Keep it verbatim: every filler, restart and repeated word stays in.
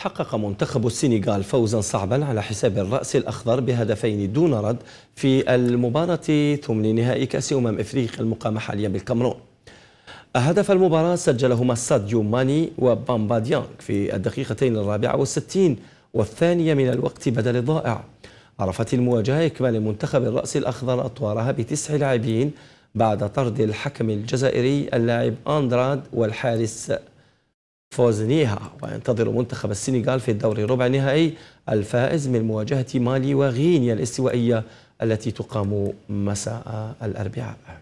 حقق منتخب السنغال فوزا صعبا على حساب الرأس الأخضر بهدفين دون رد في المباراة ثمن نهائي كأس أمم إفريقيا المقام حاليا بالكاميرون. هدف المباراة سجلهما ساديو ماني وبامبا ديانغ في الدقيقتين الرابعة والستين والثانية من الوقت بدل الضائع. عرفت المواجهة إكمال منتخب الرأس الأخضر أطوارها بتسع لاعبين بعد طرد الحكم الجزائري اللاعب اندراد والحارس فوزنيها. وينتظر منتخب السنغال في الدور الربع النهائي الفائز من مواجهة مالي وغينيا الاستوائية التي تقام مساء الأربعاء.